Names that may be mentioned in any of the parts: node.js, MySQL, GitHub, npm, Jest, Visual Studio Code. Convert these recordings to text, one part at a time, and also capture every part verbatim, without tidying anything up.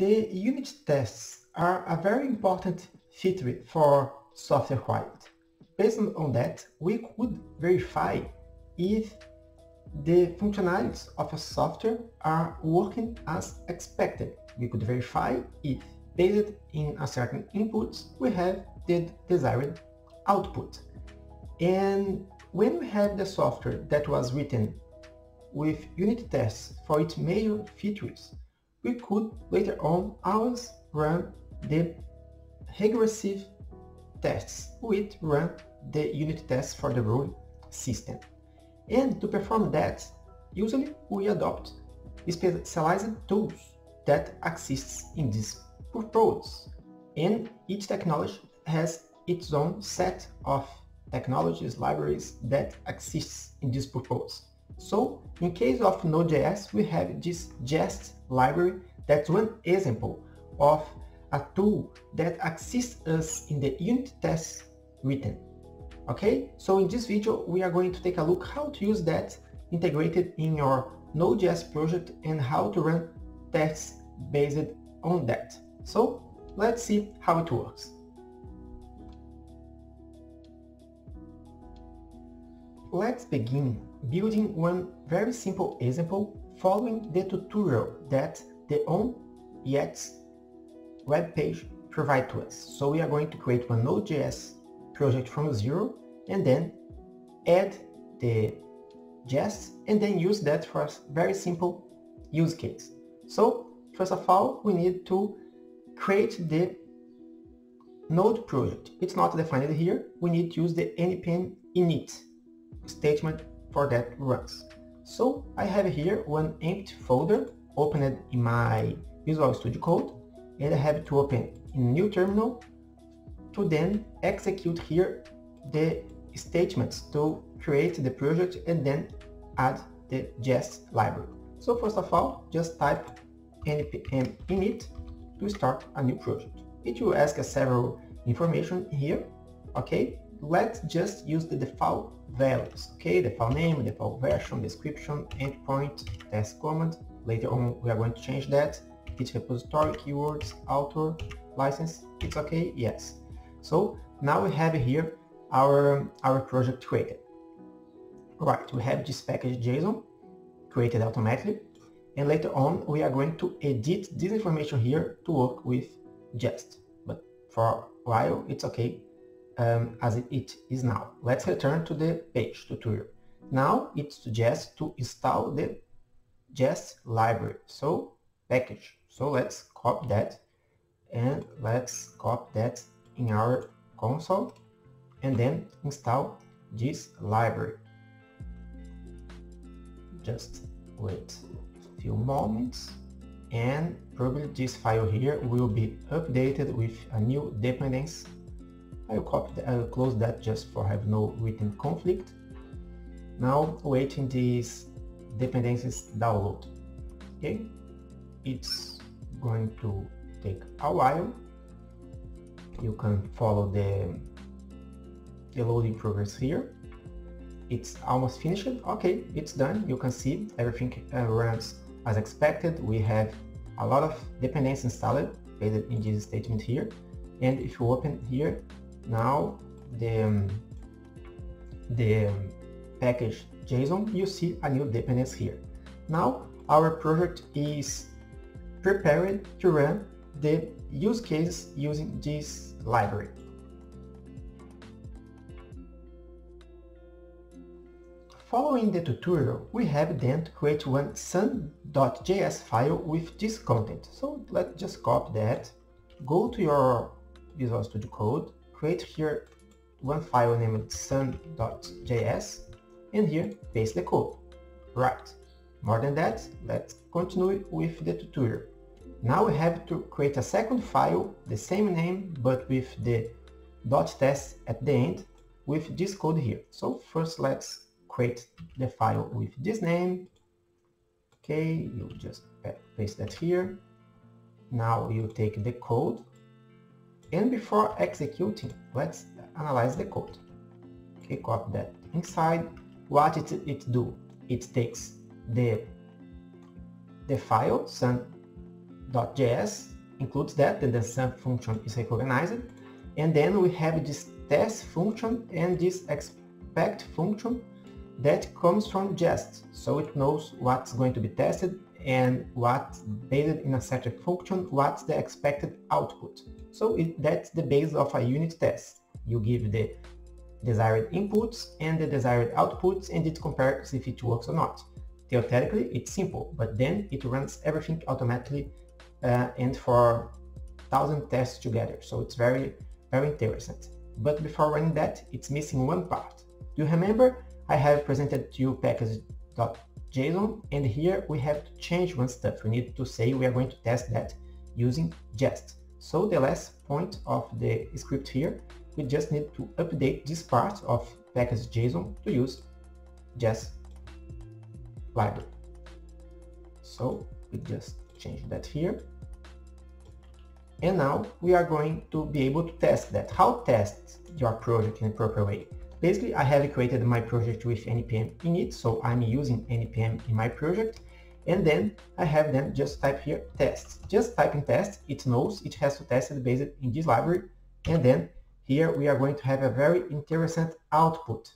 the unit tests are a very important feature for software quality. Based on that, we could verify if the functionalities of a software are working as expected. We could verify if, based in a certain inputs, we have the desired output. And when we have the software that was written with unit tests for its major features, we could later on always run the regressive tests, which run the unit tests for the whole system. And to perform that, usually we adopt specialized tools that exist in this purpose. And each technology has its own set of technologies, libraries that exists in this purpose. So, in case of node dot J S, we have this Jest library. That's one example of a tool that assists us in the unit tests written. Okay, so in this video we are going to take a look how to use that integrated in your node dot J S project and how to run tests based on that. So let's see how it works. Let's begin building one very simple example following the tutorial that the own Jest web page provides to us. So we are going to create one node dot J S project from zero and then add the Jest and then use that for a very simple use case. So first of all, we need to create the node project. It's not defined here. We need to use the npm init statement for that runs. So I have here one empty folder opened in my Visual Studio Code, and I have to open in new terminal to then execute here the statements to create the project and then add the Jest library. So first of all, just type npm init to start a new project. It will ask us several information here. Okay, let's just use the default values. Okay, the file name, the file version, description, endpoint, test command. Later on we are going to change that. It's repository, keywords, author, license. It's okay, yes. So now we have here our our project created. Right, we have this package JSON created automatically, and later on we are going to edit this information here to work with Jest. But for a while it's okay. Um, as it, it is now. Let's return to the page tutorial. Now it suggests to install the Jest library, so package. So let's copy that and let's copy that in our console and then install this library. Just wait a few moments and probably this file here will be updated with a new dependence. I'll copy that, I'll close that just for have no written conflict. Now waiting these dependencies download. Okay, it's going to take a while. You can follow the, the loading progress here. It's almost finished. Okay, it's done. You can see everything uh, runs as expected. We have a lot of dependencies installed based in this statement here. And if you open here, now the, um, the um, package JSON, you see a new dependence here. Now our project is prepared to run the use case using this library. Following the tutorial, we have then to create one sun dot J S file with this content. So let's just copy that, go to your Visual Studio Code, create here one file named sun dot J S and here paste the code. Right, more than that, let's continue with the tutorial. Now we have to create a second file, the same name, but with the .test at the end with this code here. So first let's create the file with this name. Okay, you just paste that here. Now you take the code. And before executing, let's analyze the code. Okay, copy that inside. What it, it do? It takes the, the file, sun node.js includes that, and the sum function is recognized. And then we have this test function and this expect function that comes from Jest, so it knows what's going to be tested and what's based in a certain function, what's the expected output. So it, that's the base of a unit test. You give the desired inputs and the desired outputs, and it compares if it works or not. Theoretically, it's simple, but then it runs everything automatically uh, and for thousand tests together. So it's very, very interesting. But before running that, it's missing one part. Do you remember? I have presented to you package.json, and here we have to change one stuff. We need to say we are going to test that using Jest. So the last point of the script here, we just need to update this part of package.json to use Jest library. So we just change that here. And now we are going to be able to test that. How test your project in a proper way? Basically, I have created my project with npm in it, so I'm using npm in my project, and then I have them just type here test. Just type in test, it knows it has to test it based in this library, and then here we are going to have a very interesting output.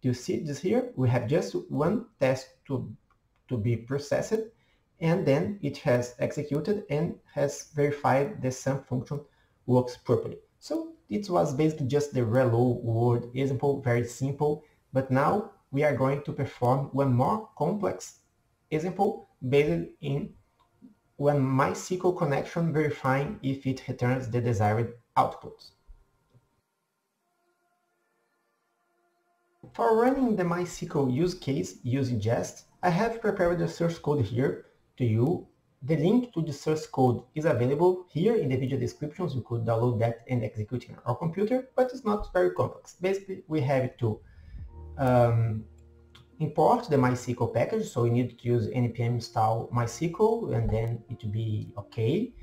Do you see this here? We have just one test to, to be processed, and then it has executed and has verified the sum function works properly. So it was basically just the hello world example, very simple, but now we are going to perform one more complex example based in one MySQL connection, verifying if it returns the desired output. For running the MySQL use case using Jest, I have prepared the source code here to you. The link to the source code is available here in the video descriptions. You could download that and execute it on our computer, but it's not very complex. Basically, we have to um, import the MySQL package, so we need to use npm install MySQL, and then it will be okay.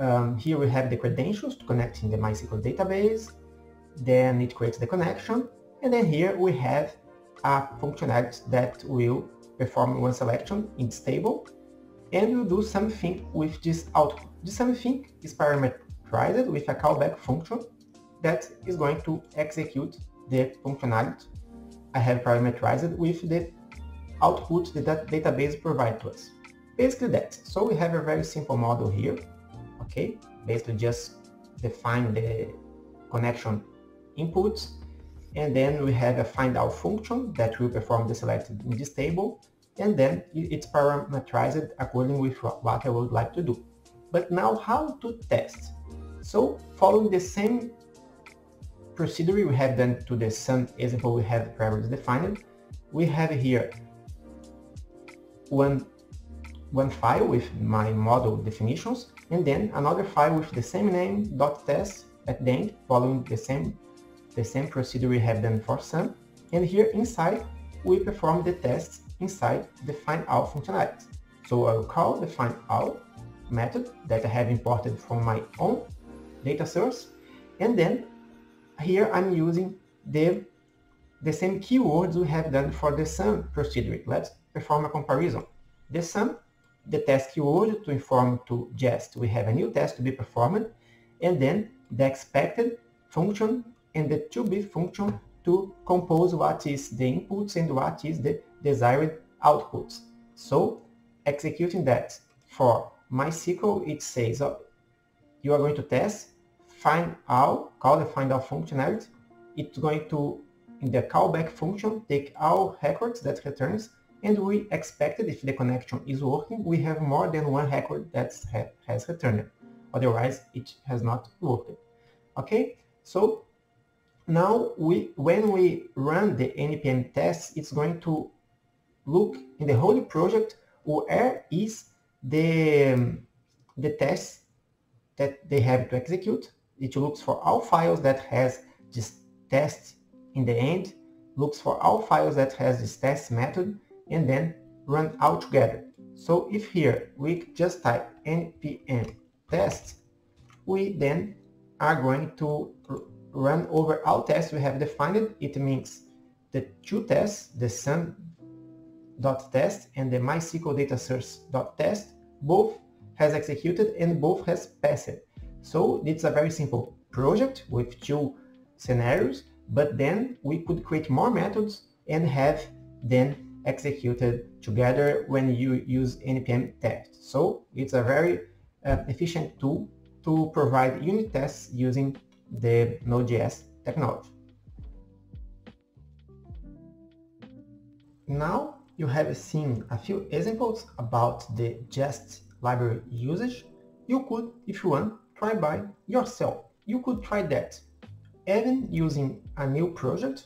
Um, here we have the credentials to connect in the MySQL database, then it creates the connection, and then here we have a functionality that will perform one selection in this table, and you do something with this output. This something is parameterized with a callback function that is going to execute the functionality I have parameterized with the output that, that database provides to us. Basically that. So we have a very simple model here. Okay, basically just define the connection inputs, and then we have a find out function that will perform the selected in this table, and then it's parameterized according with what I would like to do. But now how to test? So following the same procedure we have done to the sum example we have previously defined, we have here one, one file with my model definitions, and then another file with the same name, dot test, at the end, following the same, the same procedure we have done for sum. And here inside, we perform the tests inside the find out functionality. So I will call the find out method that I have imported from my own data source, and then here I'm using the, the same keywords we have done for the sum procedure. Let's perform a comparison. The sum, the test keyword to inform to Jest, we have a new test to be performed, and then the expected function and the to be function to compose what is the inputs and what is the desired outputs. So executing that for MySQL, it says oh, you are going to test find out, call the find out functionality. It's going to, in the callback function, take all records that returns, and we expected if the connection is working, we have more than one record that ha has returned. Otherwise, it has not worked. Okay, so now we, when we run the npm test, it's going to look in the whole project where is the, um, the test that they have to execute. It looks for all files that has this test in the end, looks for all files that has this test method, and then run all together. So if here we just type npm test, we then are going to run over all tests we have defined. It means the two tests, the sum dot test and the MySQL data source dot test, both has executed and both has passed. So it's a very simple project with two scenarios, but then we could create more methods and have them executed together when you use npm test. So it's a very uh, efficient tool to provide unit tests using the node dot J S technology. Now you have seen a few examples about the Jest library usage. You could, if you want, try by yourself. You could try that, even using a new project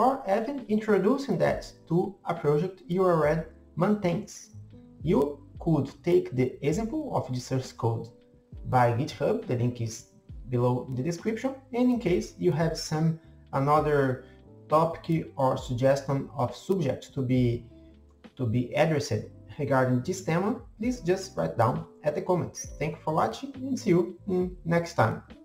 or even introducing that to a project you already maintains. You could take the example of the source code by GitHub, the link is below the description, and in case you have some another topic or suggestion of subjects to be to be addressed regarding this theme, please just write down at the comments. Thank you for watching and see you next time.